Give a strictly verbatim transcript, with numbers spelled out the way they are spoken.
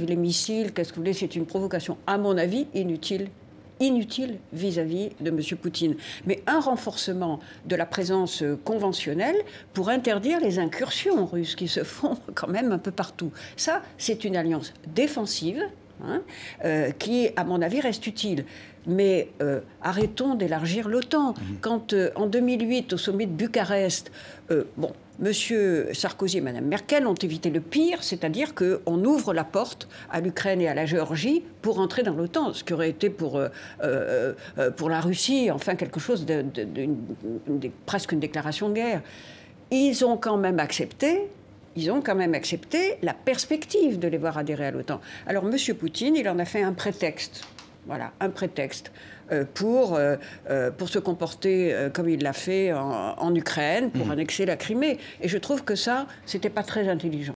arrive, les missiles, qu'est-ce que vous voulez, c'est une provocation, à mon avis, inutile. Inutile vis-à-vis de M. Poutine. Mais un renforcement de la présence conventionnelle pour interdire les incursions russes qui se font quand même un peu partout. Ça, c'est une alliance défensive hein, euh, qui, à mon avis, reste utile. Mais euh, arrêtons d'élargir l'OTAN. Mmh. Quand, euh, en deux mille huit, au sommet de Bucarest, euh, bon, M. Sarkozy et Mme Merkel ont évité le pire, c'est-à-dire qu'on ouvre la porte à l'Ukraine et à la Géorgie pour entrer dans l'OTAN, ce qui aurait été pour, euh, euh, pour la Russie, enfin, quelque chose de, de, de, une, de, presque une déclaration de guerre. Ils ont quand même accepté... Ils ont quand même accepté la perspective de les voir adhérer à l'OTAN. Alors, M. Poutine, il en a fait un prétexte. Voilà, un prétexte euh, pour, euh, pour se comporter euh, comme il l'a fait en, en Ukraine, pour mmh. annexer la Crimée. Et je trouve que ça, c'était pas très intelligent.